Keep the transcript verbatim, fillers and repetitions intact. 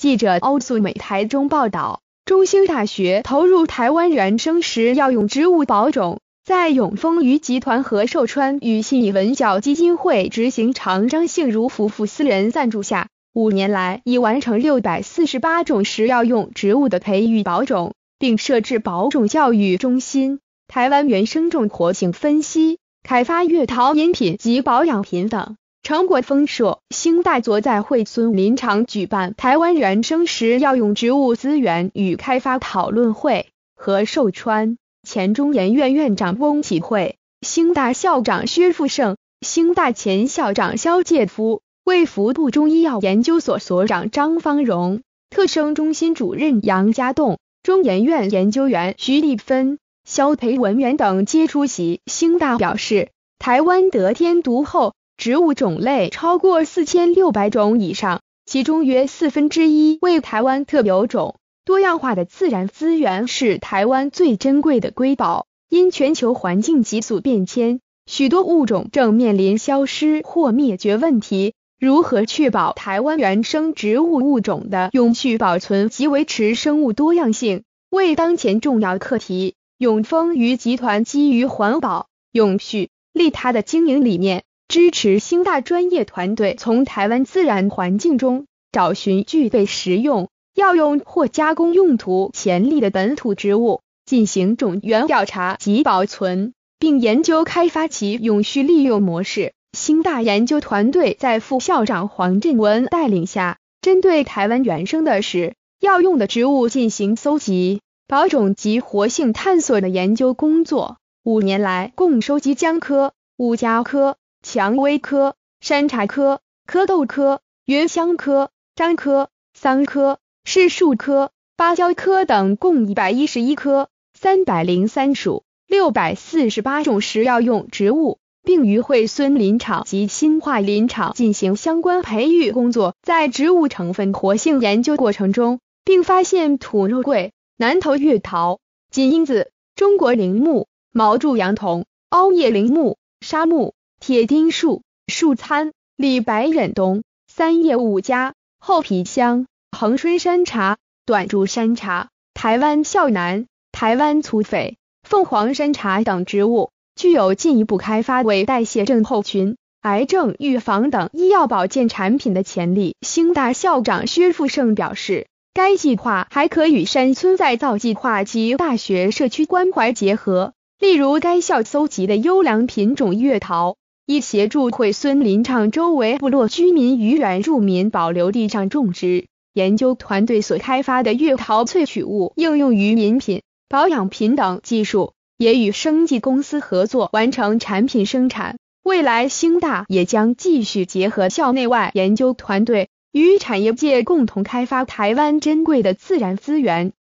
记者欧素美台中报道，中兴大学投入台湾原生食药用植物保种，在永丰余集团和寿川与信义文教基金会执行长张杏如夫妇私人赞助下，五年来已完成六百四十八种食药用植物的培育保种，并设置保种教育中心、台湾原生种活性分析、开发月桃饮品及保养品等。成果丰硕，兴大昨在惠孙林场举办台湾原生食药用植物资源与开发讨论会，和寿川前中研院院长翁启惠、兴大校长薛富盛、兴大前校长肖介夫、卫福部中医药研究所所长张芳荣、特生中心主任杨家栋、中研院研究员徐立芬、肖培文员等皆出席。兴大表示，台湾得天独厚，植物种类超过四千六百种以上，其中约四分之一为台湾特有种，多样化的自然资源是台湾最珍贵的瑰宝。因全球环境急速变迁，许多物种正面临消失或灭绝问题，如何确保台湾原生植物物种的永续保存及维持生物多样性，为当前重要课题。永丰余集团基于环保、永续、利他的经营理念，支持兴大专业团队从台湾自然环境中找寻具备食用、药用或加工用途潜力的本土植物，进行种源调查及保存，并研究开发其永续利用模式。兴大研究团队在副校长黄振文带领下，针对台湾原生的食药用的植物进行搜集、保种及活性探索的研究工作。五年来，共收集姜科、五加科、蔷薇科、山茶科、蝌蚪科、芸香科、樟科、桑科、柿树科、芭蕉科等共一百一十一科、三百零三属、六百四十八种食药用植物，并于惠孙林场及新化林场进行相关培育工作。在植物成分活性研究过程中，并发现土肉桂、南头月桃、金樱子、中国铃木、毛柱杨桐、凹叶铃木、沙木、铁钉树、树参、李白忍冬、三叶五加、厚皮香、恒春山茶、短柱山茶、台湾孝楠、台湾粗匪、凤凰山茶等植物，具有进一步开发为代谢症候群、癌症预防等医药保健产品的潜力。兴大校长薛富盛表示，该计划还可与山村再造计划及大学社区关怀结合，例如该校搜集的优良品种月桃，以协助惠孙林场周围部落居民与原住民保留地上种植。研究团队所开发的月桃萃取物应用于饮品、保养品等技术，也与生技公司合作完成产品生产。未来兴大也将继续结合校内外研究团队，与产业界共同开发台湾珍贵的自然资源，